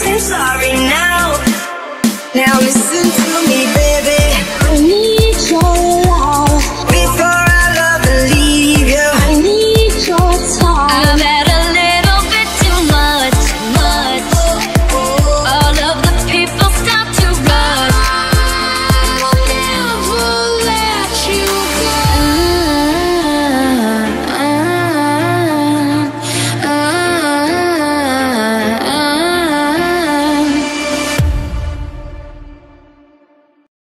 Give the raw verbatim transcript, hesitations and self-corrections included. say sorry now. Now listen to me.